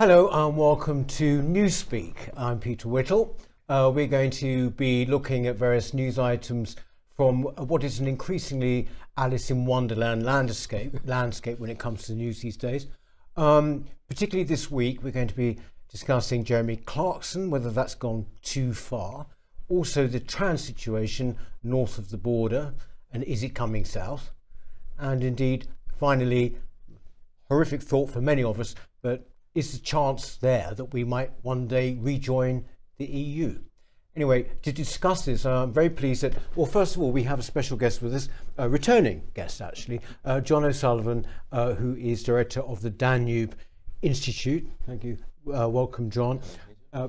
Hello and welcome to Newspeak. I'm Peter Whittle. We're going to be looking at various news items from what is an increasingly Alice in Wonderland landscape when it comes to the news these days. Particularly this week, we're going to be discussing Jeremy Clarkson, whether that's gone too far. Also the trans situation north of the border, and is it coming south? And indeed, finally, horrific thought for many of us, but is the chance there that we might one day rejoin the EU? Anyway, to discuss this, I'm very pleased that, well, first of all, we have a special guest with us, a returning guest actually, John O'Sullivan, who is director of the Danube Institute. Thank you. Welcome, John.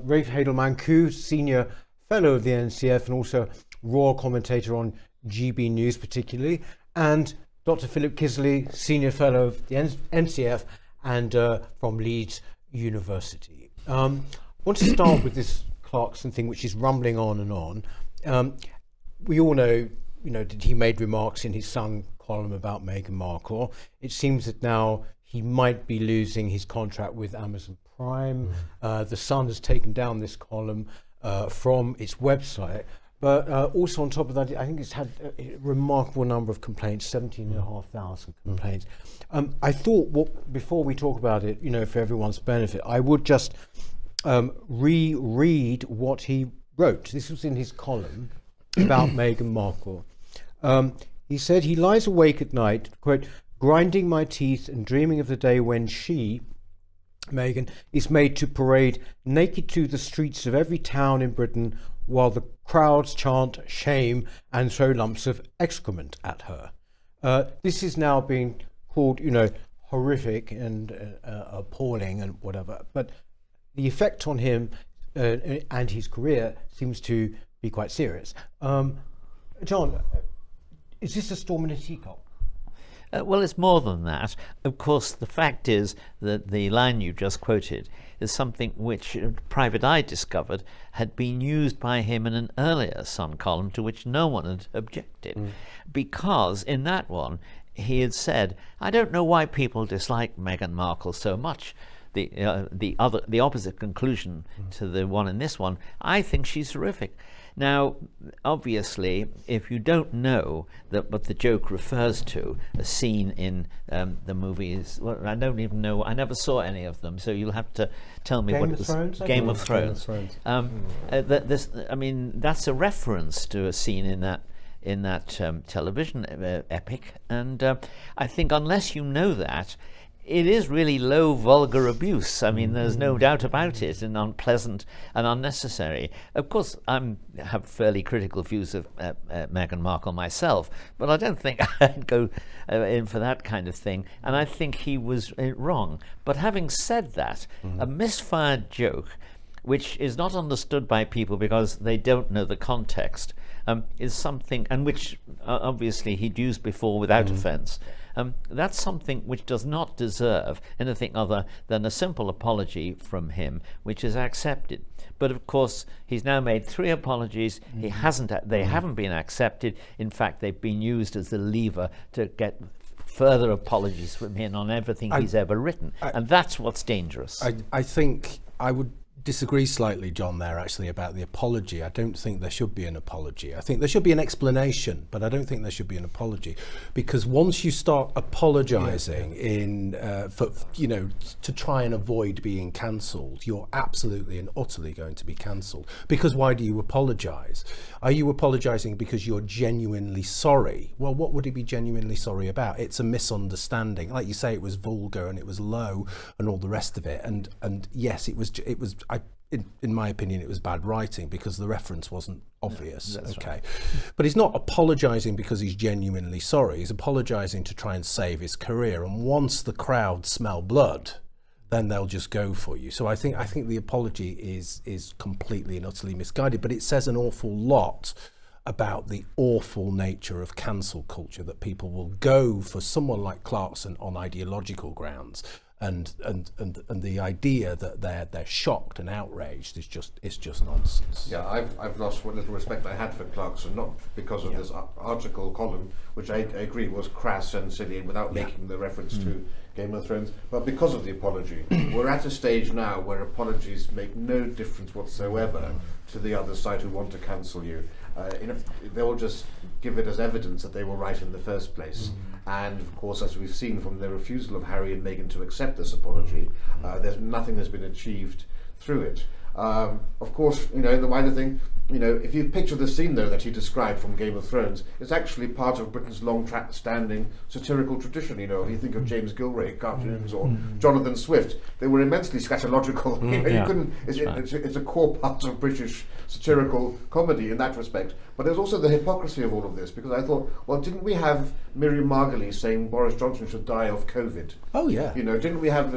Rafe Heydel-Mankoo, senior fellow of the NCF and also royal commentator on GB News particularly, and Dr. Philip Kiszely, senior fellow of the NCF and from Leeds University. I want to start with this Clarkson thing, which is rumbling on and on. We all know, that he made remarks in his Sun column about Meghan Markle. It seems that now he might be losing his contract with Amazon Prime. The Sun has taken down this column from its website. But also on top of that, I think it's had a remarkable number of complaints, 17,500 complaints. I thought, before we talk about it, for everyone's benefit, I would just reread what he wrote. This was in his column about Meghan Markle. He said, he lies awake at night, quote, grinding my teeth and dreaming of the day when she, Meghan, is made to parade naked to the streets of every town in Britain while the crowds chant shame and throw lumps of excrement at her. This is now being called, horrific and appalling and whatever, but the effect on him and his career seems to be quite serious. John, is this a storm in a teacup? Well, it's more than that. Of course, the fact is that the line you just quoted is something which Private Eye discovered had been used by him in an earlier Sun column to which no one had objected, because in that one he had said, I don't know why people dislike Meghan Markle so much. The opposite conclusion to the one in this one, I think she's horrific. Now, obviously, if you don't know that what the joke refers to, a scene in the movies, well, I don't even know, I never saw any of them, so you'll have to tell me what it was. Game of Thrones. I mean, that's a reference to a scene in that television epic, and I think unless you know that, it is really low vulgar abuse. I mean, there's no doubt about it, and unpleasant and unnecessary. Of course, I have fairly critical views of Meghan Markle myself, but I don't think I'd go in for that kind of thing, and I think he was wrong. But having said that, a misfired joke, which is not understood by people because they don't know the context, is something, and which obviously he'd used before without offence. That's something which does not deserve anything other than a simple apology from him, which is accepted. But of course, he's now made 3 apologies. He hasn't; they haven't been accepted. In fact, they've been used as the lever to get further apologies from him on everything he's ever written, and that's what's dangerous. I think I would disagree slightly, John, there actually about the apology. I don't think there should be an apology. I think there should be an explanation, but I don't think there should be an apology, because once you start apologizing in to try and avoid being cancelled, you're absolutely and utterly going to be cancelled. Because why do you apologize? Are you apologizing because you're genuinely sorry? Well, what would he be genuinely sorry about? It's a misunderstanding. Like you say, it was vulgar and it was low and all the rest of it, and yes, it was in my opinion, it was bad writing because the reference wasn't obvious. No, okay, right. But he's not apologising because he's genuinely sorry. He's apologising to try and save his career. And once the crowd smell blood, then they'll just go for you. So I think the apology is completely and utterly misguided. But it says an awful lot about the awful nature of cancel culture, that people will go for someone like Clarkson on ideological grounds And the idea that they're shocked and outraged is just nonsense. Yeah, I've lost what little respect I had for Clarkson, not because of this article column, which I agree was crass and silly and without making the reference to Game of Thrones, but because of the apology. We're at a stage now where apologies make no difference whatsoever to the other side who want to cancel you. You know, they'll just give it as evidence that they were right in the first place. And of course, as we've seen from the refusal of Harry and Meghan to accept this apology, there's nothing that's been achieved through it. Of course, you know, the wider thing, you know, if you picture the scene though that he described from Game of Thrones, it's actually part of Britain's long-standing satirical tradition. You know, if you think of James Gilray cartoons or Jonathan Swift, they were immensely scatological. You know, you couldn't. It's a core part of British satirical comedy in that respect. But there's also the hypocrisy of all of this, because I thought, well, didn't we have Miriam Margolyes saying Boris Johnson should die of COVID? Oh yeah. You know, didn't we have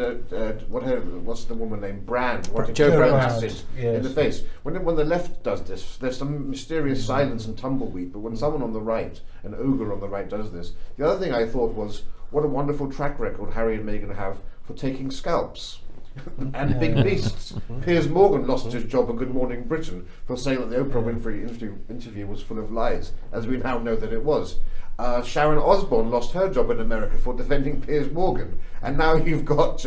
what's the woman named Brand? Joe Brand. In the face. When the left does this, there's some mysterious silence and tumbleweed, but when someone on the right, an ogre on the right, does this. The other thing I thought was, what a wonderful track record Harry and Meghan have for taking scalps and big beasts. Piers Morgan lost his job on Good Morning Britain for saying that the Oprah Winfrey interview was full of lies, as we now know that it was. Sharon Osbourne lost her job in America for defending Piers Morgan, and now you've got,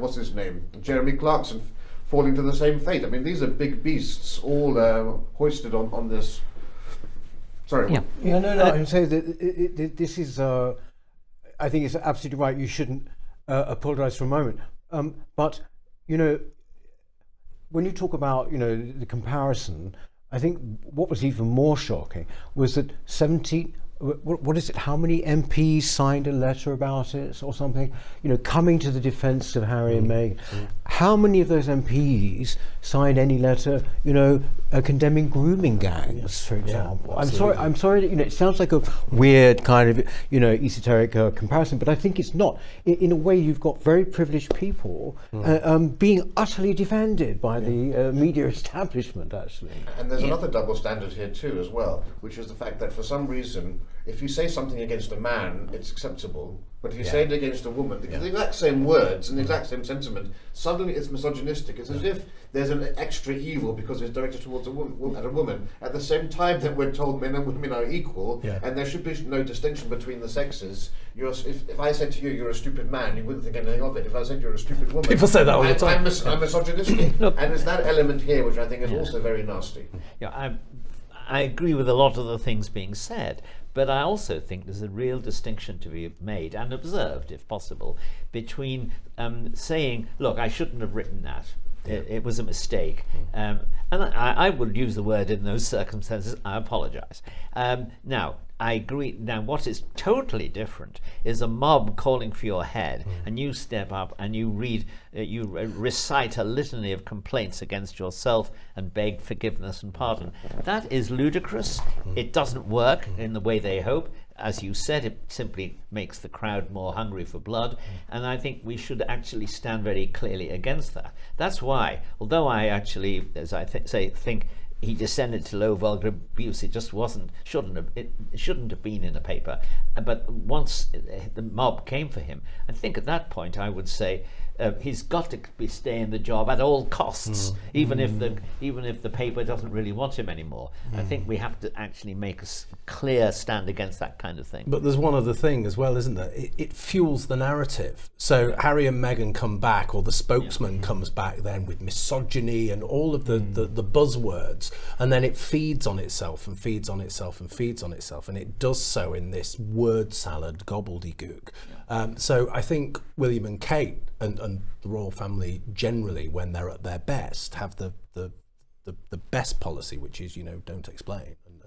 what's his name, Jeremy Clarkson, falling to the same fate. I mean, these are big beasts, all hoisted on this. Sorry. Yeah. No. I'm saying that this is. I think it's absolutely right. You shouldn't apologise for a moment. But you know, when you talk about the comparison, I think what was even more shocking was that 17. What is it? How many MPs signed a letter about it or something? You know, coming to the defence of Harry and Meghan. How many of those MPs signed any letter? You know, condemning grooming gangs, for example. Yeah, I'm sorry. That, it sounds like a weird kind of esoteric comparison, but I think it's not. In a way, you've got very privileged people being utterly defended by the media establishment, actually. And there's another double standard here too, as well, which is the fact that for some reason, if you say something against a man, it's acceptable. But if you say it against a woman, the exact same words and the exact same sentiment, suddenly it's misogynistic. It's as if there's an extra evil because it's directed towards a woman. At the same time that we're told men and women are equal, and there should be no distinction between the sexes. If I said to you, you're a stupid man, you wouldn't think anything of it. If I said you're a stupid woman, people say that all the time. I'm misogynistic. Look, and it's that element here which I think is also very nasty. Yeah, I agree with a lot of the things being said. But I also think there's a real distinction to be made and observed, if possible, between saying, look, I shouldn't have written that. It was a mistake. And I would use the word in those circumstances, I apologise. Now, I agree. Now, what is totally different is a mob calling for your head, and you step up and you read, you recite a litany of complaints against yourself and beg forgiveness and pardon. That is ludicrous. It doesn't work in the way they hope. As you said, it simply makes the crowd more hungry for blood, and I think we should actually stand very clearly against that. That's why, although I actually, as I think he descended to low vulgar abuse, it just shouldn't have been in a paper. But once the mob came for him, I think at that point I would say he's got to stay in the job at all costs, even if the paper doesn't really want him anymore. I think we have to actually make a clear stand against that kind of thing. But there's one other thing as well, isn't there? It fuels the narrative. So Harry and Meghan come back, or the spokesman comes back then with misogyny and all of the buzzwords. And then it feeds on itself and feeds on itself and feeds on itself, and it does so in this word salad gobbledygook. So I think William and Kate and the royal family generally, when they're at their best, have the best policy, which is don't explain and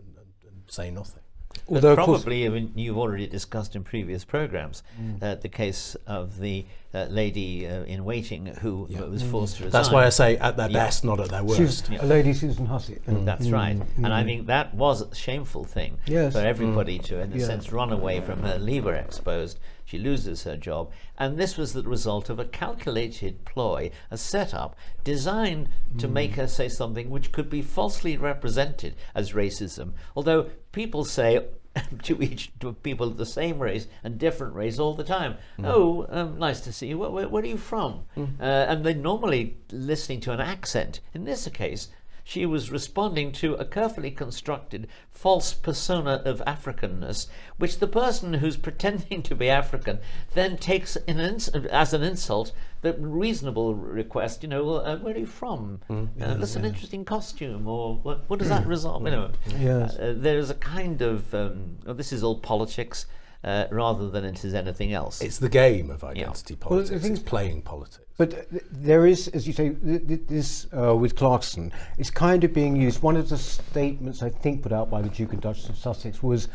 say nothing. Although probably, I mean, you've already discussed in previous programmes the case of the lady in waiting who was forced to resign. That's why I say at their best, not at their worst. A lady, Susan Hussey. That's right. And I think that was a shameful thing for everybody to, in a sense, run away from her, leave her exposed. She loses her job. And this was the result of a calculated ploy, a setup designed to make her say something which could be falsely represented as racism. Although people say to people of the same race and different race all the time, oh, nice to see you, where are you from? And they're normally listening to an accent. In this case, she was responding to a carefully constructed false persona of Africanness, which the person who's pretending to be African then takes as an insult. The reasonable request, you know, where are you from? That's an interesting costume, or what does that resolve? You know, there's a kind of, oh, this is all politics, rather than it is anything else. It's the game of identity politics. Well, I think it's playing politics. But there is, as you say, this with Clarkson, it's kind of being used. One of the statements I think put out by the Duke and Duchess of Sussex was,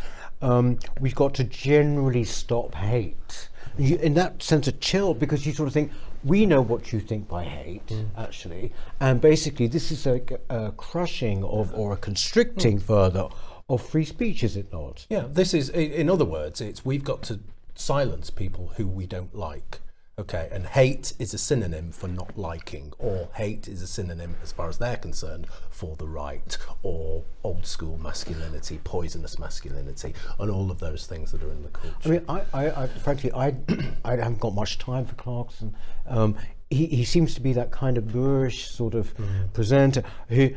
we've got to generally stop hate. You, in that sense, a chill, because you sort of think, we know what you think by hate, actually, and basically this is a crushing of, or a constricting further, of free speech, is it not? Yeah, this is, in other words, it's we've got to silence people who we don't like, okay? And hate is a synonym for not liking, or hate is a synonym, as far as they're concerned, for the right, or old school masculinity, poisonous masculinity, and all of those things that are in the culture. I mean, I frankly, I haven't got much time for Clarkson. He seems to be that kind of boorish sort of presenter who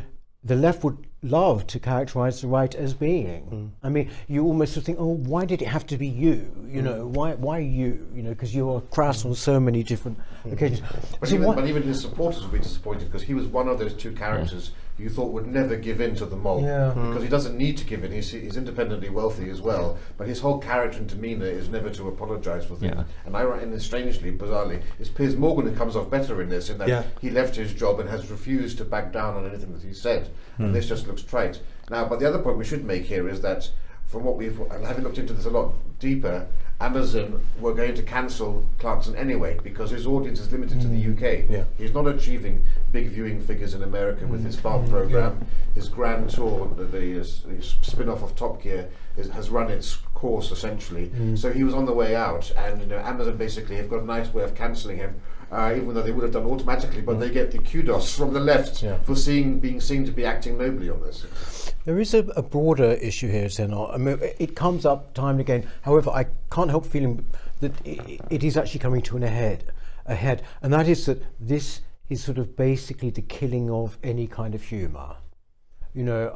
the left would love to characterize the right as being. I mean, you almost sort of think, oh, why did it have to be you? You know, why you? You know, because you are crass on so many different occasions. But, so even his supporters would be disappointed, because he was one of those two characters you thought would never give in to the mob, because he doesn't need to give in. He's independently wealthy as well, but his whole character and demeanour is never to apologise for things. And strangely, bizarrely, it's Piers Morgan who comes off better in this, in that he left his job and has refused to back down on anything that he said, and this just looks trite. Now, but the other point we should make here is that, from what we've, and having looked into this a lot deeper, Amazon were going to cancel Clarkson anyway, because his audience is limited to the UK. He's not achieving big viewing figures in America with his farm programme. His grand tour, the spin-off of Top Gear, has run its course, essentially. So he was on the way out, and you know, Amazon basically have got a nice way of cancelling him, even though they would have done automatically, but they get the kudos from the left for being seen to be acting nobly on this. There is a broader issue here, is there not? I mean, it comes up time and again. However, I can't help feeling that it is actually coming to an ahead, and that is that this is sort of basically the killing of any kind of humour. You know,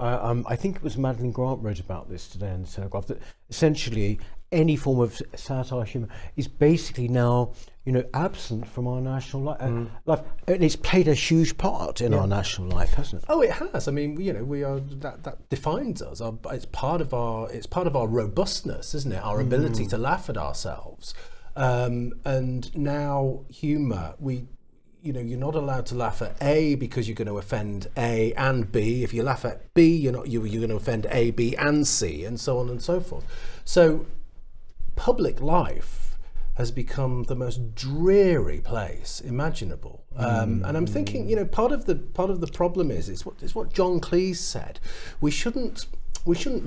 I think it was Madeleine Grant wrote about this today in the Telegraph, that essentially any form of satire, humour is basically now, you know, absent from our national life, and it's played a huge part in our national life, hasn't it? Oh, it has. I mean, you know, we are that defines us. It's part of our robustness, isn't it? Our ability to laugh at ourselves, and now humour. You know, you're not allowed to laugh at A because you're going to offend A and B. If you laugh at B, you're going to offend A, B, and C, and so on and so forth. So, public life has become the most dreary place imaginable, and I'm thinking, you know, part of the problem is it's what John Cleese said. We shouldn't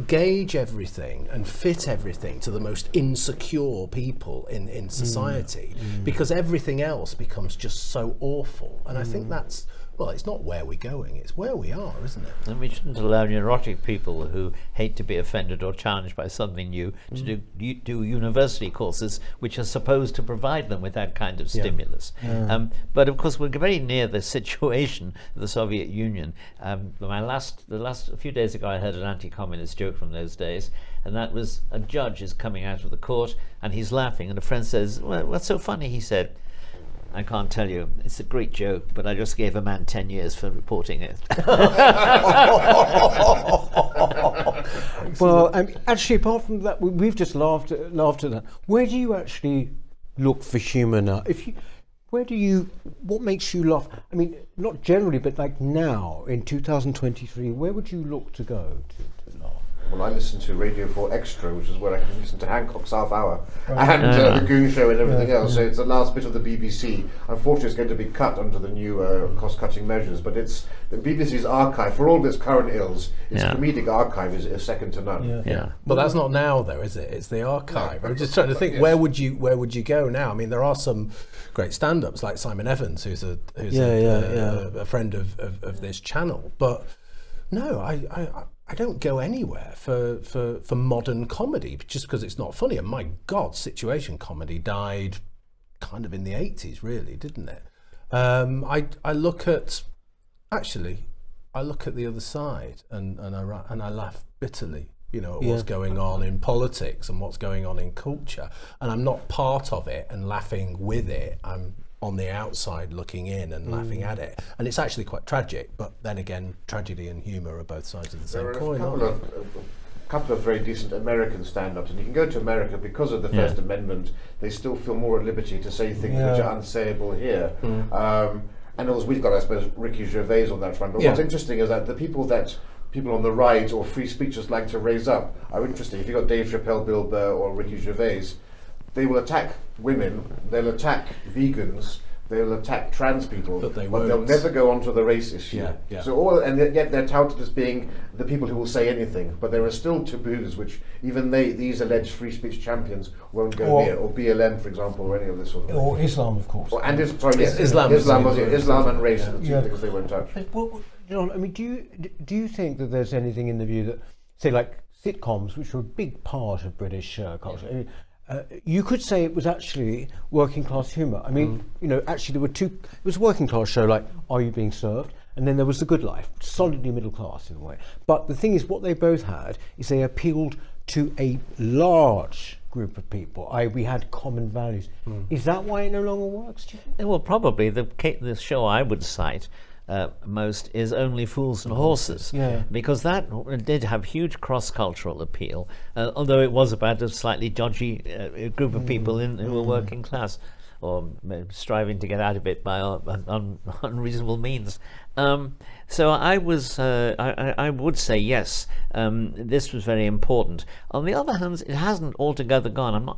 gauge everything and fit everything to the most insecure people in society, because everything else becomes just so awful. And I think that's, well, it's not where we're going, it's where we are, isn't it? And we shouldn't allow neurotic people who hate to be offended or challenged by something new to do university courses which are supposed to provide them with that kind of stimulus. But of course we're very near the situation of the Soviet Union. The last few days ago I heard an anti-communist joke from those days, and that was, a judge is coming out of the court and he's laughing, and a friend says, well, what's so funny? He said, I can't tell you. It's a great joke, but I just gave a man 10 years for reporting it. Well, actually, apart from that, we've just laughed at that. Where do you actually look for humour now? What makes you laugh? I mean, not generally, but like now in 2023, where would you look to go to laugh? Well, I listen to Radio 4 Extra, which is where I can listen to Hancock's Half Hour and The Goon Show and everything else. So it's the last bit of the BBC. Unfortunately, it's going to be cut under the new cost-cutting measures, but it's the BBC's archive, for all of its current ills, its comedic archive is second to none. But that's not now, though, is it? It's the archive. I'm just trying to think, where would you go now? I mean, there are some great stand-ups, like Simon Evans, who's a friend of this channel, but no, I I don't go anywhere for modern comedy just because it's not funny. And my God, situation comedy died kind of in the 80s, really, didn't it? I look at, actually, I look at the other side and I laugh bitterly, you know, at what's going on in politics and what's going on in culture. And I'm not part of it and laughing with it. I'm on the outside looking in and laughing at it, and it's actually quite tragic. But then again, tragedy and humour are both sides of the same coin. A couple of very decent American stand-ups, and you can go to America because of the First Amendment. They still feel more at liberty to say things which are unsayable here. And also, we've got, I suppose, Ricky Gervais on that front. But what's interesting is that the people on the right or free speechers like to raise up are interesting. If you've got Dave Chappelle, Bill Burr, or Ricky Gervais, they will attack women, they'll attack vegans, they'll attack trans people, but they'll never go on to the race issue. So yet they're touted as being the people who will say anything, but there are still taboos which even these alleged free speech champions won't go near, or BLM, for example, or any of this sort of thing. Or Islam, of course. Islam and race, because they won't touch. Well, John, I mean, do you think that there's anything in the view that, say, like sitcoms, which are a big part of British culture, I mean, you could say it was actually working class humour. I mean, you know, actually there were two, it was a working class show like Are You Being Served? And then there was The Good Life, solidly middle class in a way. But the thing is, what they both had is they appealed to a large group of people. We had common values. Is that why it no longer works, do you think? Well, probably the show I would cite most is Only Fools and Horses, because that did have huge cross-cultural appeal, although it was about a slightly dodgy group of people who were working class or striving to get out of it by unreasonable means. So I would say yes, this was very important. On the other hand, it hasn't altogether gone.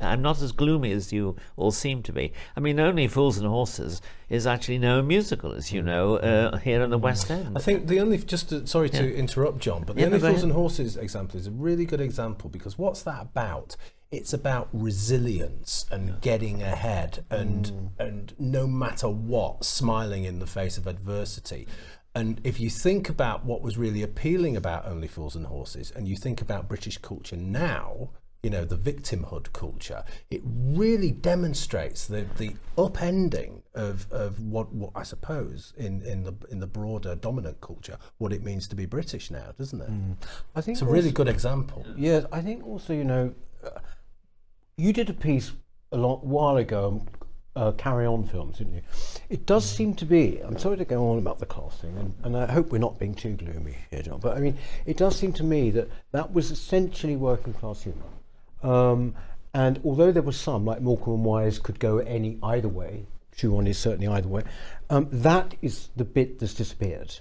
I'm not as gloomy as you all seem to be. I mean, Only Fools and Horses is actually no musical, as you know, here in the West End. I think the only, sorry to interrupt, John, but the Only Fools and Horses example is a really good example, because what's that about? It's about resilience and getting ahead and no matter what, smiling in the face of adversity. And if you think about what was really appealing about Only Fools and Horses, and you think about British culture now, you know, the victimhood culture, it really demonstrates the upending of what I suppose in the broader dominant culture, what it means to be British now, doesn't it? I think it's a really good example. Yes, I think also, you know, you did a piece a long while ago on Carry On films, didn't you? It does seem to be, I'm sorry to go on about the class thing, and I hope we're not being too gloomy here, John, but I mean, it does seem to me that that was essentially working class humour. And although there were some, like Morecambe and Wise, could go either way, Two Ronnies certainly either way, that is the bit that's disappeared.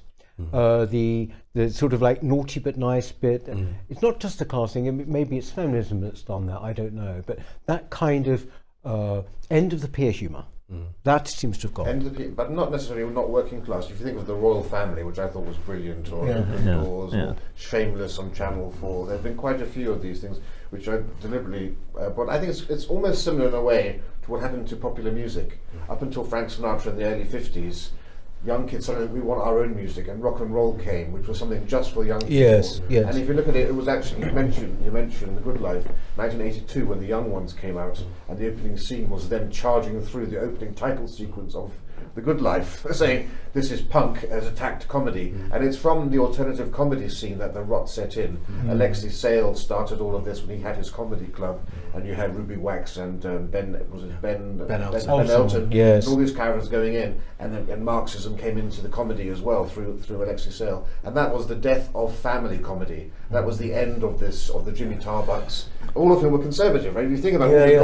The sort of like naughty but nice bit. It's not just a class thing, maybe it's feminism that's done that, I don't know, but that kind of end of the peer humour, that seems to have gone. But not necessarily not working class. If you think of The Royal Family, which I thought was brilliant, or Open Doors, or Shameless on Channel 4, there have been quite a few of these things which I deliberately, but I think it's almost similar in a way to what happened to popular music. Up until Frank Sinatra in the early 50s, young kids said, we want our own music, and rock and roll came, which was something just for young people. Yes. And if you look at it, it was actually, you mentioned The Good Life, 1982, when The Young Ones came out, and the opening scene was them charging through the opening title sequence of The Good Life, saying, this is punk as attacked comedy. And it's from the alternative comedy scene that the rot set in. Alexei Sayle started all of this when he had his comedy club, and you had Ruby Wax and Ben Elton, yes, all these characters going in, and Marxism came into the comedy as well through Alexei Sayle, and that was the death of family comedy. That was the end of the Jimmy Tarbucks. All of whom were conservative, right? If you think about they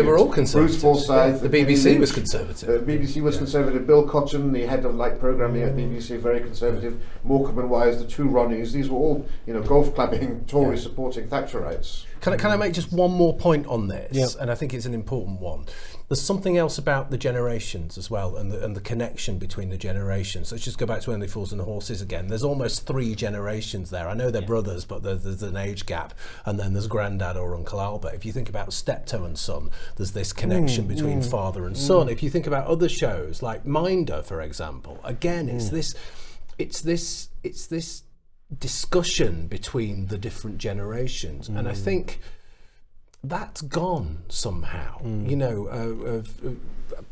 were all conservative. Bruce Forsyth, the BBC was conservative. The BBC was conservative. Bill Cotton, the head of light programming at BBC, very conservative. Morecambe and Wise, the Two Ronnies, these were all, you know, golf clubbing, Tory supporting Thatcherites. Can I make just one more point on this? And I think it's an important one. There's something else about the generations as well, and the connection between the generations. Let's just go back to Only Fools and Horses again. There's almost three generations there. I know they're brothers, but there's an age gap, and then there's granddad or Uncle Albert. If you think about Steptoe and Son, there's this connection between father and son. If you think about other shows like Minder, for example, again, it's this discussion between the different generations. Mm. And I think that's gone somehow. Mm. You know,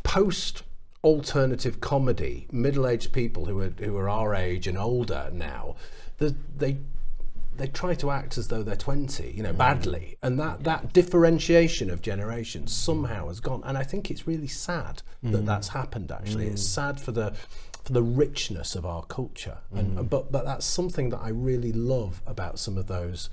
post alternative comedy, middle-aged people who are our age and older now, they try to act as though they're 20, you know, badly, and that differentiation of generations somehow has gone, and I think it's really sad that that's happened. Actually, it's sad for the richness of our culture, and but that's something that I really love about some of those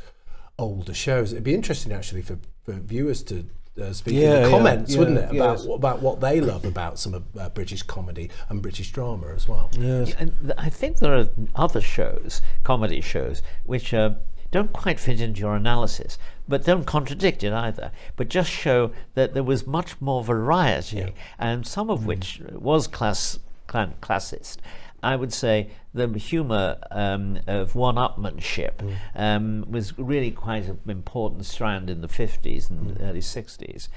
older shows. It'd be interesting actually for viewers to speak in the comments, wouldn't it, about what they love about some of British comedy and British drama as well. Yes. And I think there are other shows, comedy shows, which don't quite fit into your analysis, but don't contradict it either, but just show that there was much more variety, and some of which was classist. I would say the humour of one-upmanship was really quite an important strand in the 50s and early 60s.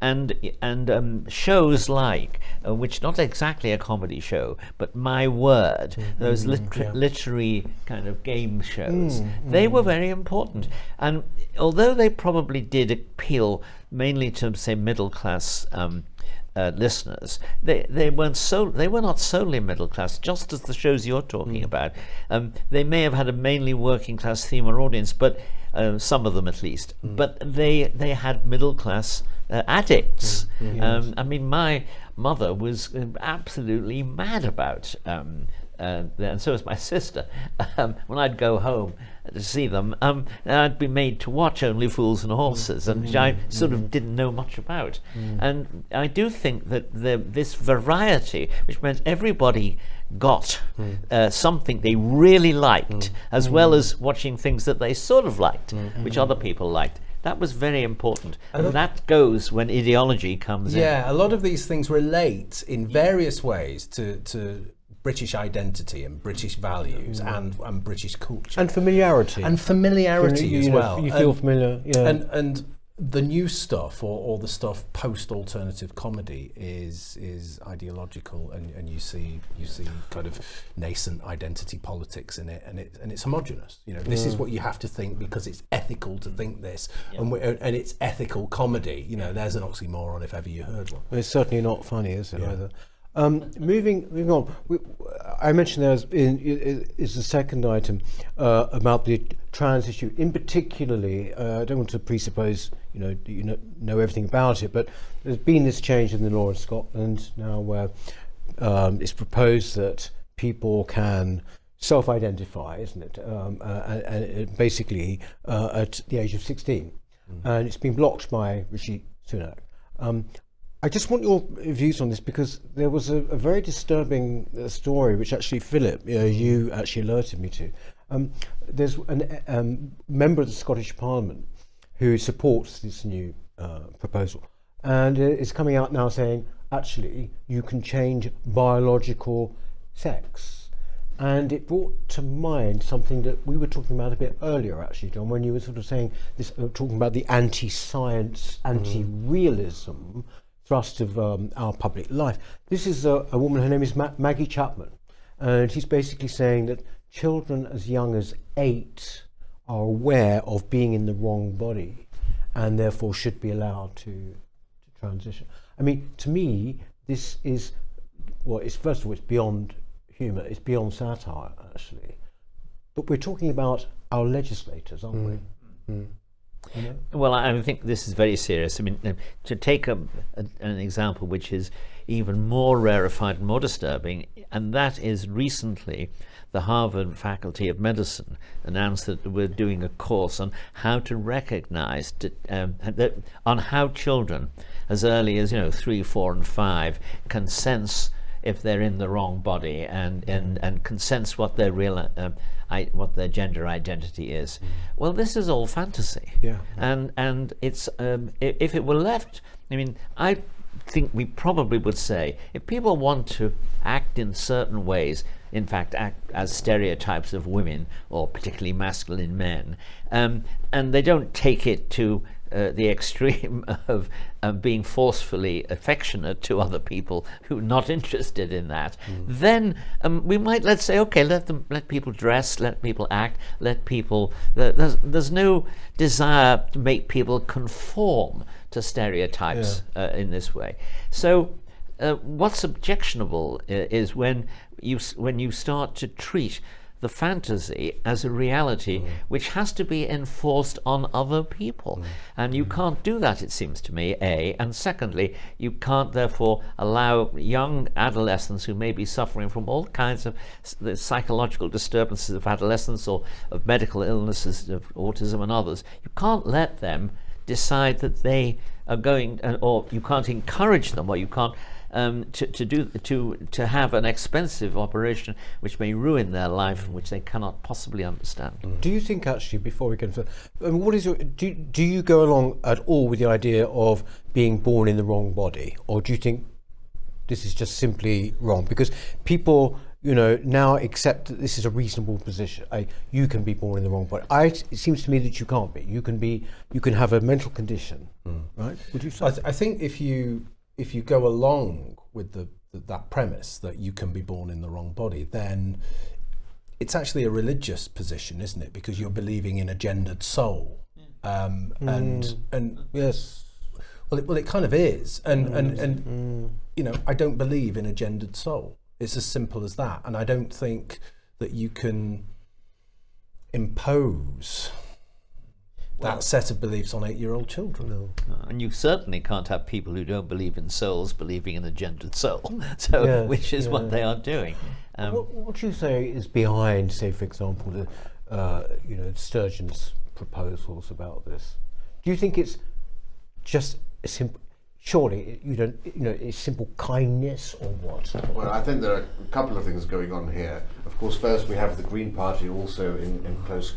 And shows like, which not exactly a comedy show, but My Word, those literary kind of game shows, they were very important. And although they probably did appeal mainly to, say, middle-class listeners, they were not solely middle class, just as the shows you're talking about. They may have had a mainly working class theme or audience, but some of them at least. But they had middle class addicts. I mean, my mother was absolutely mad about and so was my sister. When I'd go home to see them, I'd be made to watch Only Fools and Horses, and which I sort of didn't know much about. And I do think that this variety, which meant everybody got something they really liked, as well as watching things that they sort of liked, which other people liked. That was very important, and that goes when ideology comes in. Yeah, a lot of these things relate in various ways to British identity and British values and British culture. And familiarity. And familiarity as well. You feel familiar, yeah. And the new stuff, or the stuff post-alternative comedy, is ideological, and you see kind of nascent identity politics in it, and it's homogenous. You know, this is what you have to think because it's ethical to think this, and it's ethical comedy. You know, there's an oxymoron if ever you heard one. Well, it's certainly not funny, is it, either? Moving on, I mentioned there is the second item about the trans issue. In particularly, I don't want to presuppose you know everything about it, but there's been this change in the law in Scotland now, where it's proposed that people can self-identify, isn't it? And basically at the age of 16, and it's been blocked by Rishi Sunak. I just want your views on this, because there was a very disturbing story, which actually, Philip, you actually alerted me to. There's a member of the Scottish Parliament who supports this new proposal, and is coming out now saying, actually, you can change biological sex. And it brought to mind something that we were talking about a bit earlier, actually, John, when you were sort of saying this, talking about the anti-science, anti-realism thrust of our public life. This is a woman, her name is Maggie Chapman, and she's basically saying that children as young as 8 are aware of being in the wrong body, and therefore should be allowed to transition. I mean, to me, this is, well, it's first of all, it's beyond humour, it's beyond satire, actually. But we're talking about our legislators, aren't we? Mm. Well, I think this is very serious. I mean, to take an example which is even more rarefied and more disturbing, and that is recently the Harvard Faculty of Medicine announced that we're doing a course on how to recognize, on how children as early as, 3, 4 and 5 can sense if they're in the wrong body, and can sense what their real what their gender identity is. Well, this is all fantasy, and it's if it were left, I mean, I think we probably would say, if people want to act in certain ways, in fact act as stereotypes of women or particularly masculine men, and they don't take it to the extreme of being forcefully affectionate to other people who are not interested in that, then we might, let's say, okay, let people dress, let people act, let people, there's no desire to make people conform to stereotypes in this way. So what's objectionable is when you start to treat the fantasy as a reality which has to be enforced on other people, and you can't do that, it seems to me, A, and secondly, you can't therefore allow young adolescents who may be suffering from all kinds of the psychological disturbances of adolescence or of medical illnesses of autism and others, you can't let them decide that they are going, or you can't encourage them, or you can't to have an expensive operation which may ruin their life and which they cannot possibly understand. Do you think, actually, before we go into what is your, do you go along at all with the idea of being born in the wrong body, or do you think this is just simply wrong because people, you know, now accept that this is a reasonable position? You can be born in the wrong body. It seems to me that you can't be. You can have a mental condition, right? Would you say? I think if you go along with that premise that you can be born in the wrong body, then it's actually a religious position, isn't it? Because you're believing in a gendered soul, and yes, well it kind of is, and you know, I don't believe in a gendered soul. It's as simple as that, and I don't think that you can impose that set of beliefs on 8-year-old children. And you certainly can't have people who don't believe in souls believing in a gendered soul, so yes, which is what they are doing. What do you say is behind, say, for example, the, you know, Sturgeon's proposals about this? Do you think it's just a simple, surely you don't, you know, it's simple kindness or what? Well, I think there are a couple of things going on here. Of course, first we have the Green Party also in close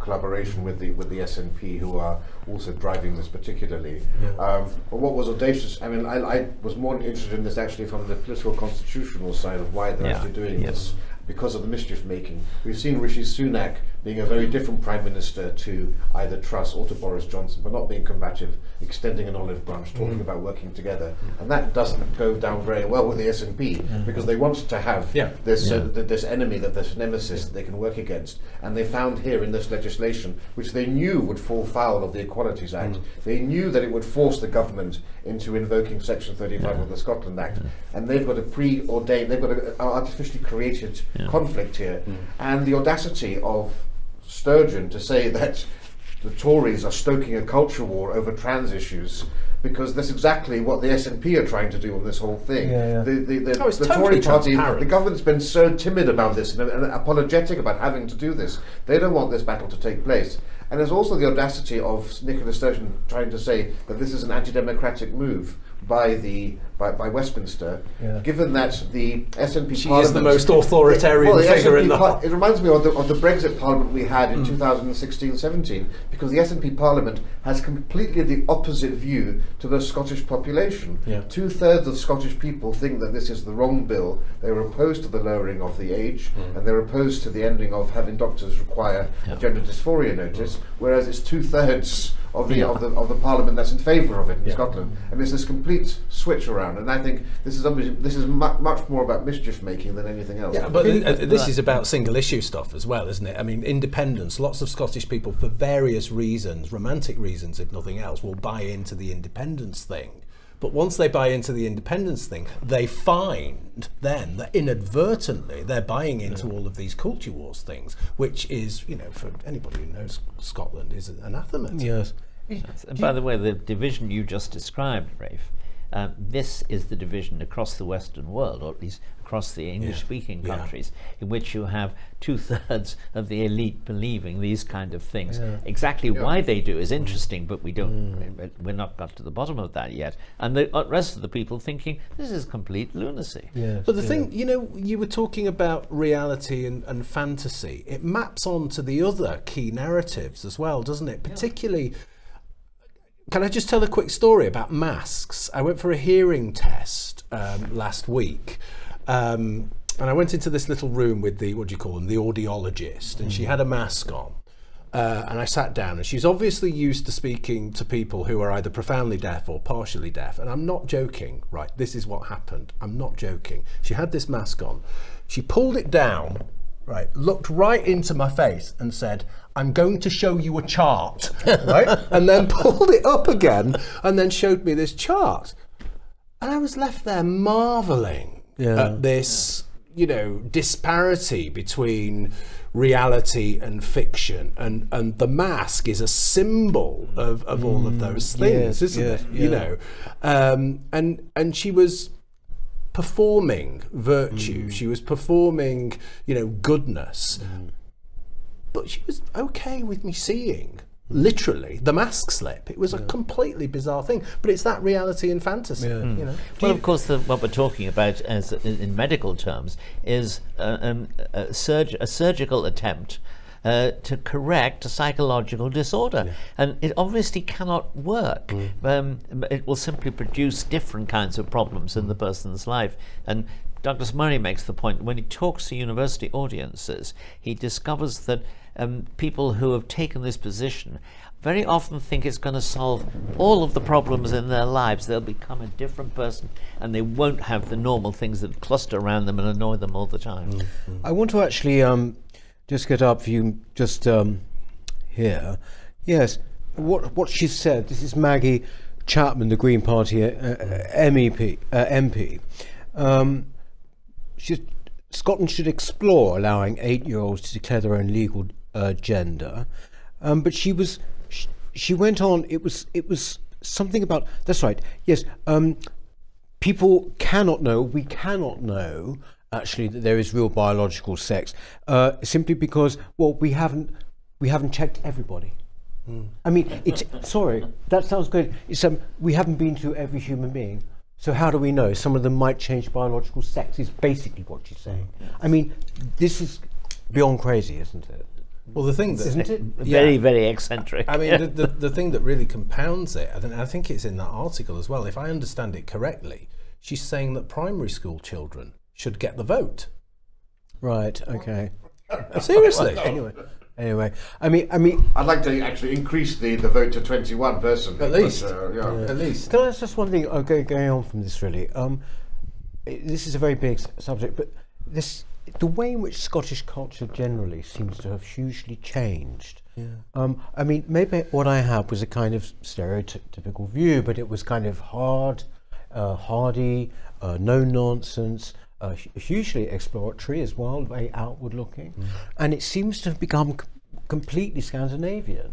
collaboration with the SNP, who are also driving this particularly. But what was audacious, I mean, I was more interested in this actually from the political constitutional side of why they're actually doing this, because of the mischief making. We've seen Rishi Sunak being a very different prime minister to either Truss or to Boris Johnson, but not being combative, extending an olive branch, talking about working together, and that doesn't go down very well with the SNP, because they want to have this this enemy, this nemesis that they can work against, and they found here in this legislation, which they knew would fall foul of the Equalities Act, they knew that it would force the government into invoking Section 35 of the Scotland Act, and they've got a preordained, they've got an artificially created conflict here, and the audacity of Sturgeon to say that the Tories are stoking a culture war over trans issues, because that's exactly what the SNP are trying to do on this whole thing. The totally Tory party, the government's been so timid about this and apologetic about having to do this. They don't want this battle to take place. And there's also the audacity of Nicola Sturgeon trying to say that this is an anti-democratic move by Westminster, given that the SNP she parliament is the most authoritarian figure in the whole. It reminds me of the Brexit parliament we had in 2016-17, because the SNP parliament has completely the opposite view to the Scottish population. 2/3 of Scottish people think that this is the wrong bill. They're opposed to the lowering of the age, and they're opposed to the ending of having doctors require a gender dysphoria notice, whereas it's 2/3 of the parliament that's in favour of it in Scotland, and it's this complete switch around. And I think this is much more about mischief making than anything else. But this is about single issue stuff as well, isn't it? I mean, independence. Lots of Scottish people, for various reasons, romantic reasons if nothing else, will buy into the independence thing. But once they buy into the independence thing, they find then that inadvertently they're buying into all of these culture wars things, which is, you know, for anybody who knows Scotland, is anathema. And by the way, the division you just described, Rafe, this is the division across the Western world, or at least across the English-speaking countries, in which you have 2/3 of the elite believing these kind of things. Exactly why they do is interesting, but we don't. We're not got to the bottom of that yet. And the rest of the people thinking this is complete lunacy. But the thing, you know, you were talking about reality and fantasy. It maps onto the other key narratives as well, doesn't it? Particularly. Can I just tell a quick story about masks? I went for a hearing test last week, and I went into this little room with the, what do you call them, the audiologist, and she had a mask on. And I sat down, and she's obviously used to speaking to people who are either profoundly deaf or partially deaf. And I'm not joking, right? This is what happened. I'm not joking. She had this mask on. She pulled it down, right? Looked right into my face and said, "I'm going to show you a chart," right? And then pulled it up again and then showed me this chart. And I was left there marveling at this, you know, disparity between reality and fiction, and the mask is a symbol of all of those things, isn't it? Yeah. You know, and she was performing virtue, she was performing, you know, goodness, but she was okay with me seeing literally the mask slip. It was a completely bizarre thing, but it's that reality and fantasy, you know. Well, of course, what we're talking about, as in medical terms, is a surgical attempt to correct a psychological disorder, and it obviously cannot work. It will simply produce different kinds of problems in the person's life. And Douglas Murray makes the point, when he talks to university audiences, he discovers that people who have taken this position very often think it's going to solve all of the problems in their lives. They'll become a different person, and they won't have the normal things that cluster around them and annoy them all the time. I want to actually just get up for you just here. Yes, what she said, this is Maggie Chapman, the Green Party MP. Scotland should explore allowing 8-year-olds to declare their own legal gender, but she went on. It was something about, that's right. Yes, people cannot know. We cannot know actually that there is real biological sex, simply because, well, we haven't checked everybody. I mean, it's sorry, that sounds good. It's we haven't been to every human being. So how do we know? Some of them might change biological sex, is basically what she's saying. I mean, this is beyond crazy, isn't it? Well, the thing that... Isn't it? Very, very eccentric. I mean, the thing that really compounds it, and I think it's in that article as well, if I understand it correctly, she's saying that primary school children should get the vote. Right, okay. Seriously? Anyway, I mean, I'd like to actually increase the vote to 21 personally. At least, but, at least. Can I ask just one thing? Okay, going on from this really. This is a very big subject, but the way in which Scottish culture generally seems to have hugely changed. Yeah. I mean, maybe what I had was a kind of stereotypical view, but it was kind of hard, hardy, no nonsense. Hugely exploratory as well, very outward looking, and it seems to have become completely Scandinavian,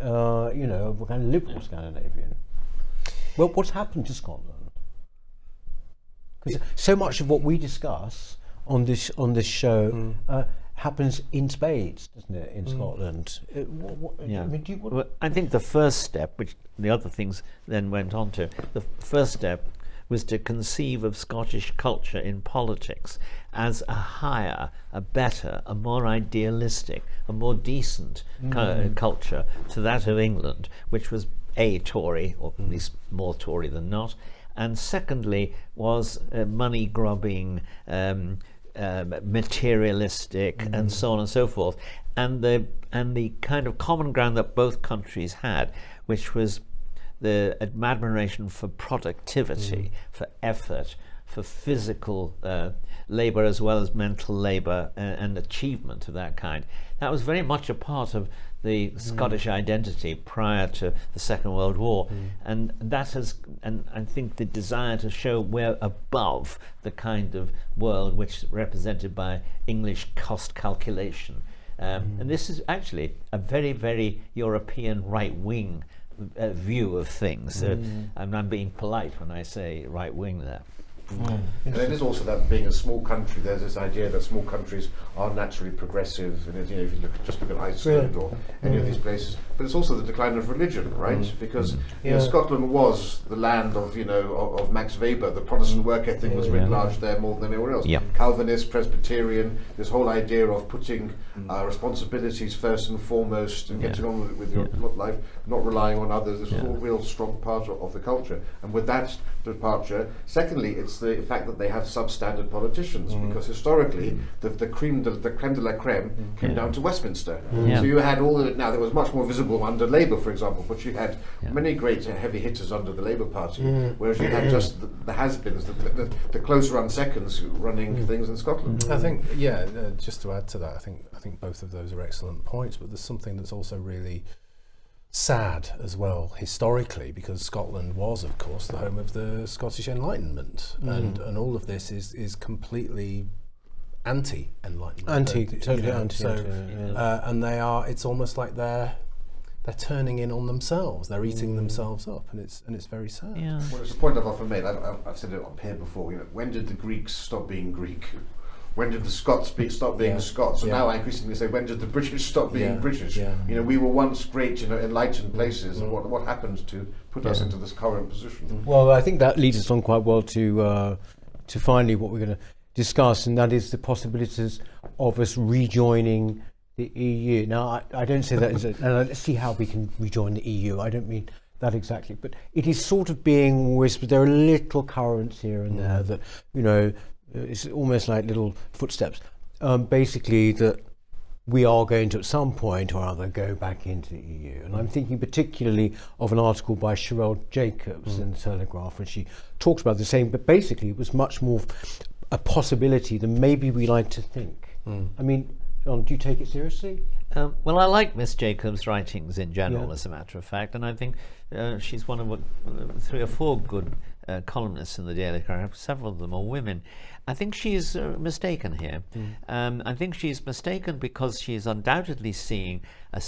you know, kind of liberal Scandinavian. Well, what's happened to Scotland? Because so much of what we discuss on this show happens in spades, doesn't it, in Scotland? I mean, well, I think the first step, which the other things then went on to, the first step was to conceive of Scottish culture in politics as a higher, a better, a more idealistic, a more decent culture to that of England, which was A, Tory, or at least more Tory than not, and secondly was money-grubbing, materialistic, and so on and so forth. And the kind of common ground that both countries had, which was the admiration for productivity, for effort, for physical labor as well as mental labor, and achievement of that kind. That was very much a part of the Scottish identity prior to the Second World War, and that has, and I think the desire to show we're above the kind of world which is represented by English cost calculation. And this is actually a very, very European right-wing view of things, and I'm being polite when I say right wing there. And it is also that being a small country, there's this idea that small countries are naturally progressive, and you know, if you just look at Iceland or any of these places. But it's also the decline of religion, right? Because you know, Scotland was the land of, you know, of Max Weber. The Protestant work ethic was writ large there more than anywhere else. Calvinist, Presbyterian, this whole idea of putting responsibilities first and foremost and getting on with your life, not relying on others. This was all a real strong part of the culture. And with that departure, secondly, it's the fact that they have substandard politicians, because historically the creme de la creme came down to Westminster. So you had all the, now there was much more visible under Labour, for example, but you had many great heavy hitters under the Labour Party, whereas you had just the has-beens, the close-run seconds running things in Scotland. I think, just to add to that, I think both of those are excellent points, but there's something that's also really sad as well historically, because Scotland was, of course, the home of the Scottish Enlightenment, and all of this is completely anti-Enlightenment. And they are, it's almost like they're turning in on themselves, they're eating themselves up, and it's very sad. Well, it's a point I've often made, I've said it up here before, you know, when did the Greeks stop being Greek? When did the Scots stop being Scots? And now I increasingly say, when did the British stop being British? You know, we were once great, you know, enlightened places, and what happened to put us into this current position? Well, I think that leads us on quite well to finally what we're going to discuss, and that is the possibilities of us rejoining the EU. Now, I don't say that as let's see how we can rejoin the EU. I don't mean that exactly, but it is sort of being whispered. There are little currents here and there that, you know, it's almost like little footsteps, basically, that we are going to at some point or other go back into the EU. And I'm thinking particularly of an article by Sherelle Jacobs in the Telegraph, where she talks about the same, but basically it was much more a possibility than maybe we like to think. I mean, John, do you take it seriously? Well, I like Miss Jacobs' writings in general, as a matter of fact, and I think she's one of three or four good columnists in the Daily Telegraph. Several of them are women. I think she's mistaken here. I think she's mistaken because she's undoubtedly seeing a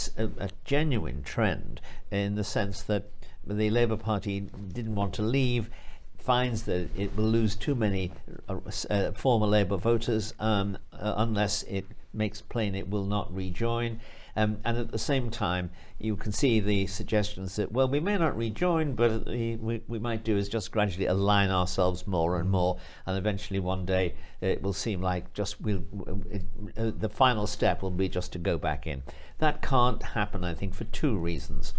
genuine trend, in the sense that the Labour Party didn't want to leave, finds that it will lose too many former Labour voters unless it makes plain it will not rejoin. And at the same time, you can see the suggestions that, well, we may not rejoin, but we might do is just gradually align ourselves more and more, and eventually one day it will seem like just the final step will be just to go back in. That can't happen, I think, for two reasons.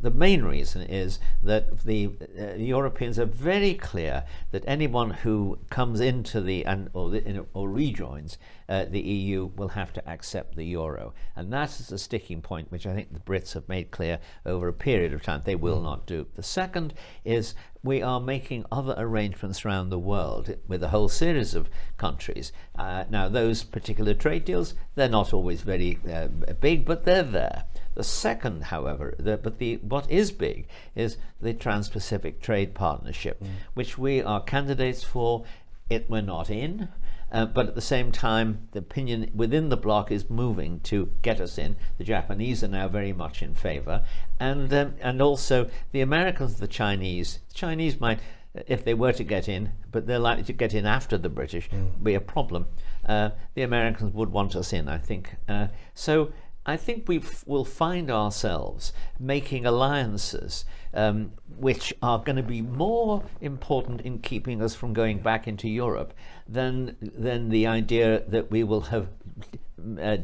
The main reason is that the Europeans are very clear that anyone who comes into or rejoins the EU will have to accept the euro, and that is a sticking point which I think the Brits have made clear over a period of time they will not do. The second is we are making other arrangements around the world with a whole series of countries. Now, those particular trade deals, they're not always very big, but they're there. The second, however, what is big is the Trans-Pacific Trade Partnership, which we are candidates for. We're not in, but at the same time, the opinion within the bloc is moving to get us in. The Japanese are now very much in favour, and also the Americans, the Chinese might, if they were to get in, but they're likely to get in after the British, be a problem. The Americans would want us in, I think. So I think we will find ourselves making alliances which are going to be more important in keeping us from going back into Europe than the idea that we will have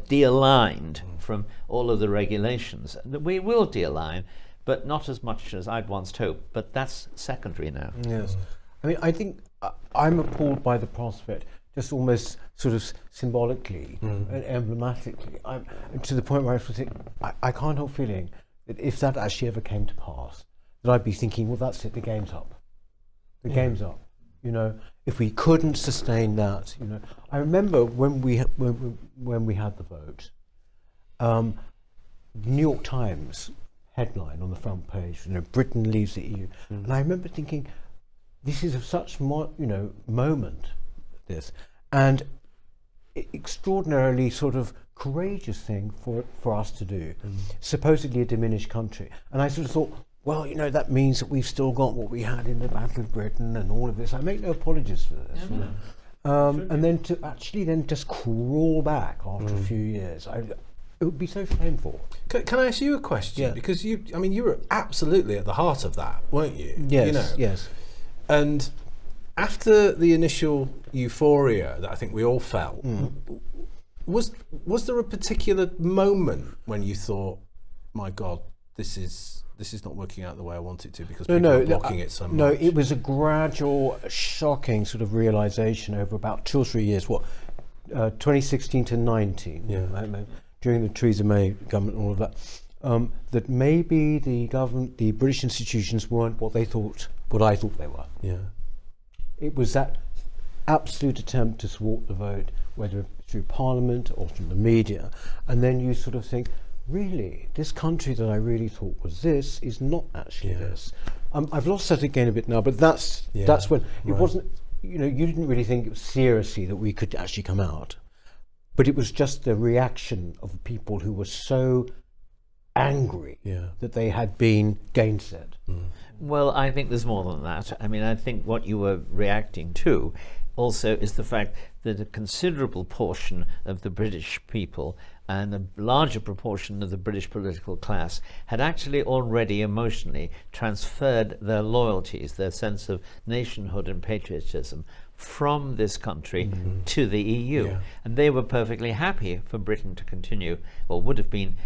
de-aligned from all of the regulations. We will de-align, but not as much as I'd once hoped, but that's secondary now. Yes, I mean, I think I'm appalled by the prospect, just almost sort of symbolically and emblematically, to the point where I think, I can't help feeling that if that actually ever came to pass, that I'd be thinking, well, that's it, the game's up. The game's up, you know. If we couldn't sustain that, you know. I remember when we had the vote, New York Times headline on the front page, you know, Britain leaves the EU. And I remember thinking, this is of such, moment, this, and extraordinarily sort of courageous thing for us to do, supposedly a diminished country. And I sort of thought, well, you know, that means that we've still got what we had in the Battle of Britain and all of this. I make no apologies for this. And then to actually then just crawl back after a few years, it would be so shameful. Can I ask you a question? Because you were absolutely at the heart of that, weren't you? Yes, you know? Yes. And after the initial euphoria that I think we all felt, was there a particular moment when you thought, my God, this is this is not working out the way I want it to because people are blocking it so much. No, it was a gradual, shocking sort of realisation over about 2 or 3 years. What, 2016 to 19, yeah. During the Theresa May government and all of that, that maybe the government, the British institutions weren't what they thought, what I thought they were. Yeah. It was that absolute attempt to thwart the vote, whether through Parliament or through the media, and then you sort of think, really, this country that I really thought was this is not actually this. I've lost that again a bit now, but that's when it wasn't. You know, you didn't really think it was seriously that we could actually come out, but it was just the reaction of people who were so angry that they had been gainsaid. Well, I think there's more than that. I mean, I think what you were reacting to also is the fact that a considerable portion of the British people and a larger proportion of the British political class had actually already emotionally transferred their loyalties, their sense of nationhood and patriotism from this country to the EU. And they were perfectly happy for Britain to continue, or would have been,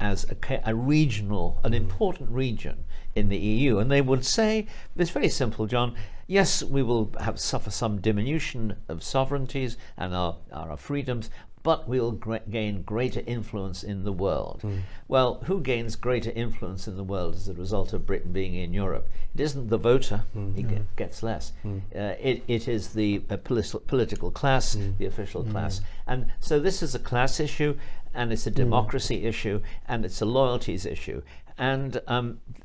as a regional, an important region in the EU. And they would say, it's very simple, John, yes, we will have suffer some diminution of sovereignties and our freedoms, but we'll gain greater influence in the world. Well, who gains greater influence in the world as a result of Britain being in Europe? It isn't the voter, he gets less. It is the political class, the official class. And so this is a class issue, and it's a democracy issue, and it's a loyalties issue. And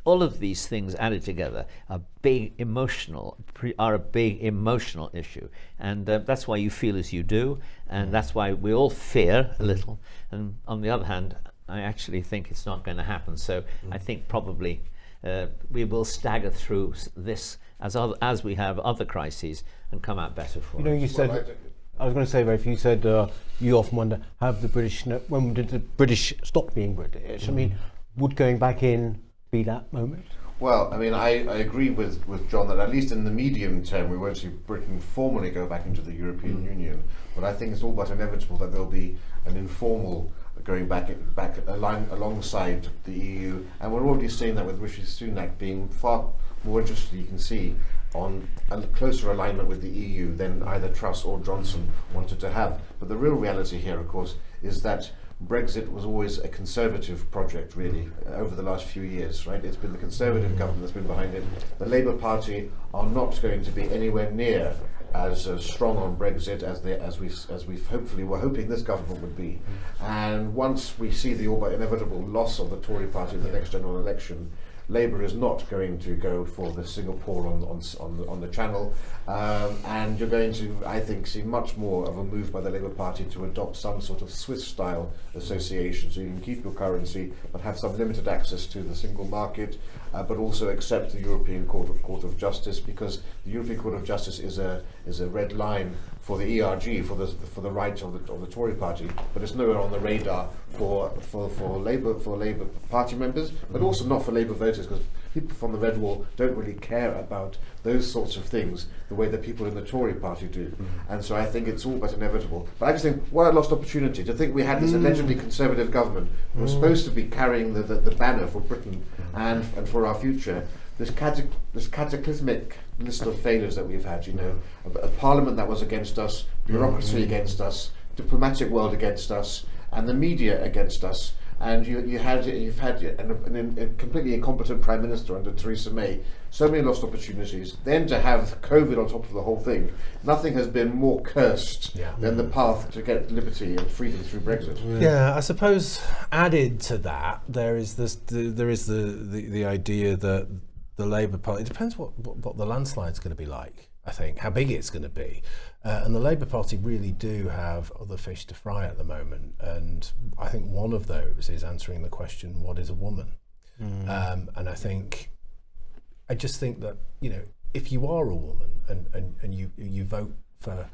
all of these things added together are a big emotional issue, and that's why you feel as you do, and that's why we all fear a little. And on the other hand, I actually think it's not going to happen. So I think probably we will stagger through this as we have other crises and come out better for it. You know, you said. Well, I was going to say, Rafe, you said you often wonder have the British. When did the British stop being British? I mean. Would going back in be that moment? Well, I mean, I agree with John that at least in the medium term we won't see Britain formally go back into the European Union, but I think it's all but inevitable that there'll be an informal going back alongside the EU, and we're already seeing that with Rishi Sunak being far more interested, you can see, on a closer alignment with the EU than either Truss or Johnson wanted to have. But the real reality here, of course, is that Brexit was always a conservative project, really, over the last few years, right? It's been the Conservative government that's been behind it. The Labour Party are not going to be anywhere near as strong on Brexit as we hopefully were hoping this government would be. And once we see the all but inevitable loss of the Tory Party in the next general election, Labour is not going to go for the Singapore on the Channel, and you're going to, I think, see much more of a move by the Labour Party to adopt some sort of Swiss-style association, so you can keep your currency but have some limited access to the single market, but also accept the European Court of Justice, because the European Court of Justice is a red line for the ERG, for the right of the Tory Party, but it's nowhere on the radar for Labour Party members, but also not for Labour voters, because people from the Red Wall don't really care about those sorts of things the way that people in the Tory Party do. And so I think it's all but inevitable. But I just think, what a lost opportunity to think we had this allegedly Conservative government who was supposed to be carrying the banner for Britain and for our future. This cataclysmic list of failures that we've had, you know, a parliament that was against us, bureaucracy against us, diplomatic world against us, and the media against us. And you've had a completely incompetent Prime Minister under Theresa May. So many lost opportunities. Then to have COVID on top of the whole thing. Nothing has been more cursed than the path to get liberty and freedom through Brexit. Yeah, I suppose added to that, there is this. There is the idea that the Labour Party, it depends what the landslide's going to be like, I think, how big it's going to be. And the Labour Party really do have other fish to fry at the moment. And I think one of those is answering the question, what is a woman? And I just think that, you know, if you are a woman and you vote for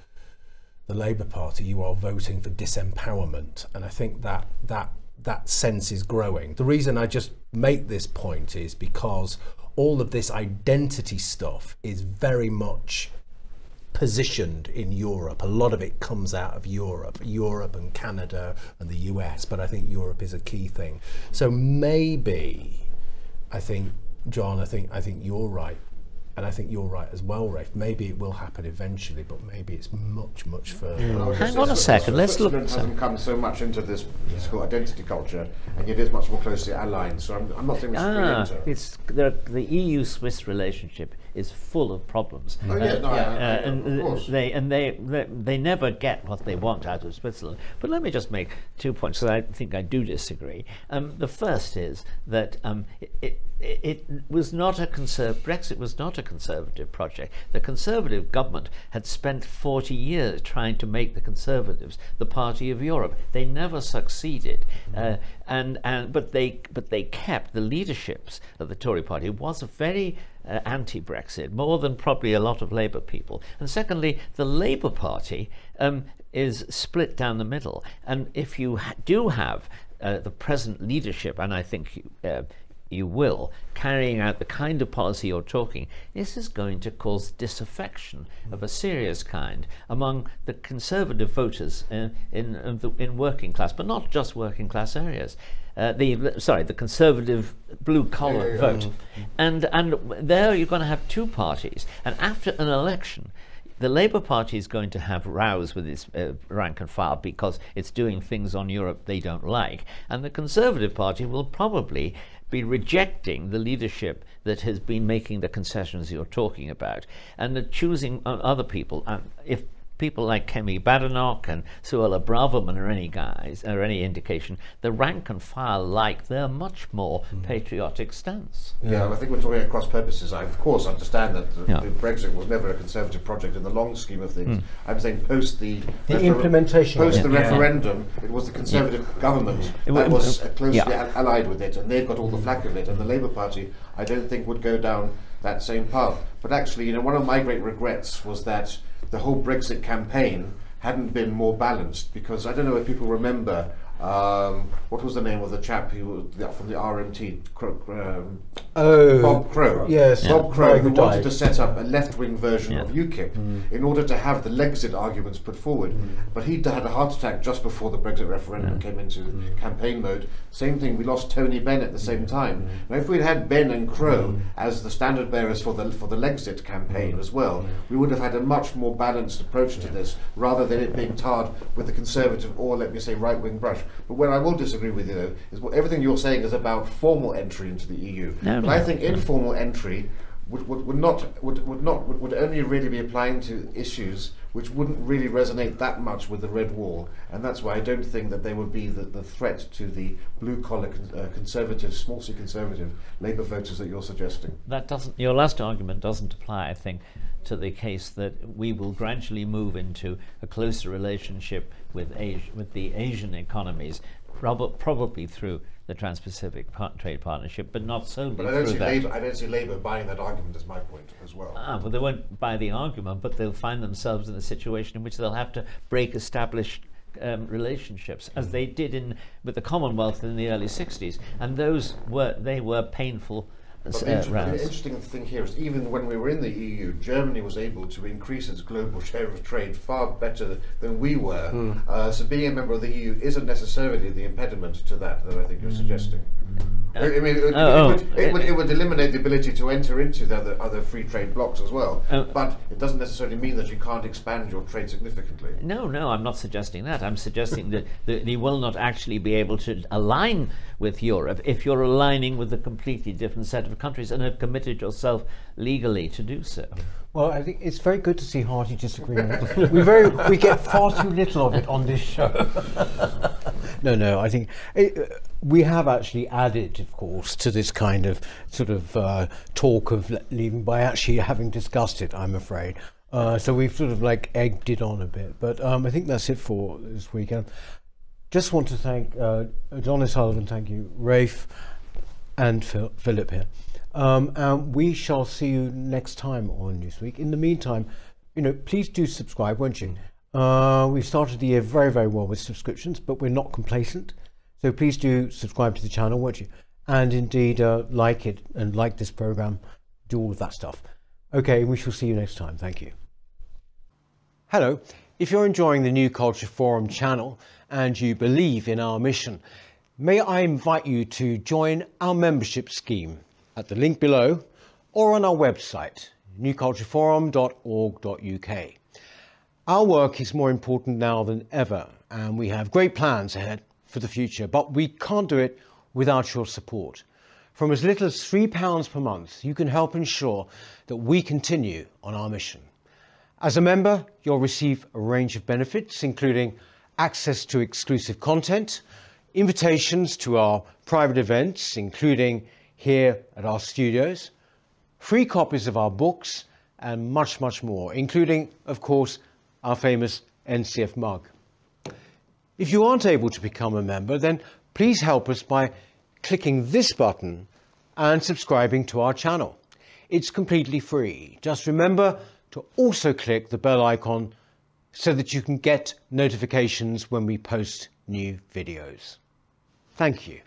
the Labour Party, you are voting for disempowerment. And I think that sense is growing. The reason I just make this point is because all of this identity stuff is very much positioned in Europe. A lot of it comes out of Europe and Canada and the US, but I think Europe is a key thing. So maybe, I think, John, I think you're right. And I think you're right as well, Rafe. Maybe it will happen eventually, but maybe it's much, much further. Hang on a second. Let's look. Switzerland hasn't come so much into this political identity culture, and yet it's much more closely aligned. So I'm not saying we should be into it. The EU-Swiss relationship is full of problems. Oh yeah, no, of course. They never get what they want out of Switzerland. But let me just make 2 points that I think I do disagree. The first is that it was not a Brexit was not a Conservative project. The Conservative government had spent 40 years trying to make the Conservatives the party of Europe. They never succeeded, but they kept the leaderships of the Tory party. It was a very anti-Brexit, more than probably a lot of Labour people. And secondly, the Labour Party is split down the middle. And if you do have the present leadership, and I think you will, carrying out the kind of policy you're talking, this is going to cause disaffection of a serious kind among the Conservative voters in working class, but not just working class areas. The Conservative blue-collar vote. And there you're going to have two parties. And after an election, the Labour Party is going to have rows with its rank and file because it's doing things on Europe they don't like. And the Conservative Party will probably be rejecting the leadership that has been making the concessions you're talking about, and choosing other people. If people like Kemi Badenoch and Suella Braverman are any guys, or any indication, the rank and file like their much more patriotic stance. Yeah, I think we're talking across purposes. I, of course, understand that the Brexit was never a Conservative project in the long scheme of things. I'm saying post the implementation, post the referendum, it was the Conservative government that was closely allied with it, and they've got all the flack of it. And the Labour Party, I don't think, would go down that same path. But actually, you know, one of my great regrets was that the whole Brexit campaign hadn't been more balanced, because I don't know if people remember what was the name of the chap who was from the RMT, Bob Crowe. Yes, Bob Crowe, who wanted to set up a left-wing version of UKIP in order to have the Lexit arguments put forward. But he had a heart attack just before the Brexit referendum came into campaign mode. Same thing, we lost Tony Benn at the same time. Now, if we'd had Benn and Crowe as the standard bearers for the Lexit campaign as well, we would have had a much more balanced approach to this, rather than it being tarred with the Conservative or, let me say, right-wing brush. But where I will disagree with you, though, is everything you're saying is about formal entry into the EU. But I think informal entry would only really be applying to issues which wouldn't really resonate that much with the red wall, and that's why I don't think that they would be the threat to the blue-collar conservative, small-c conservative Labour voters that you're suggesting. That doesn't. Your last argument doesn't apply, I think, to the case that we will gradually move into a closer relationship with the Asian economies, probably through the Trans-Pacific Trade Partnership, but not solely through that. I don't see Labour buying that argument, is my point as well. Well, they won't buy the argument, but they'll find themselves in a situation in which they'll have to break established relationships, as they did with the Commonwealth in the early 60s, and they were painful. But the interesting thing here is, even when we were in the EU, Germany was able to increase its global share of trade far better than we were. So being a member of the EU isn't necessarily the impediment to that I think you're suggesting. I mean, it would eliminate the ability to enter into the other free trade blocks as well, but it doesn't necessarily mean that you can't expand your trade significantly. No, I'm not suggesting that. I'm suggesting that you will not actually be able to align with Europe if you're aligning with a completely different set of countries and have committed yourself legally to do so. Well, I think it's very good to see hearty disagreement. we get far too little of it on this show. No, I think we have actually added, of course, to this kind of sort of talk of leaving by actually having discussed it, I'm afraid. So we've sort of like egged it on a bit. But I think that's it for this weekend. Just want to thank John O'Sullivan, thank you, Rafe, and Philip here. And we shall see you next time on Newsweek. In the meantime, please do subscribe, won't you? We've started the year very, very well with subscriptions, but we're not complacent. So please do subscribe to the channel, won't you? And indeed, like it and like this program, do all of that stuff. Okay, we shall see you next time. Thank you. Hello. If you're enjoying the New Culture Forum channel and you believe in our mission, may I invite you to join our membership scheme. at the link below or on our website, newcultureforum.org.uk. Our work is more important now than ever, and we have great plans ahead for the future, but we can't do it without your support. From as little as £3 per month, you can help ensure that we continue on our mission. As a member, you'll receive a range of benefits, including access to exclusive content, invitations to our private events, including here at our studios, free copies of our books, and much, much more, including, of course, our famous NCF mug. If you aren't able to become a member, then please help us by clicking this button and subscribing to our channel. It's completely free. Just remember to also click the bell icon so that you can get notifications when we post new videos. Thank you.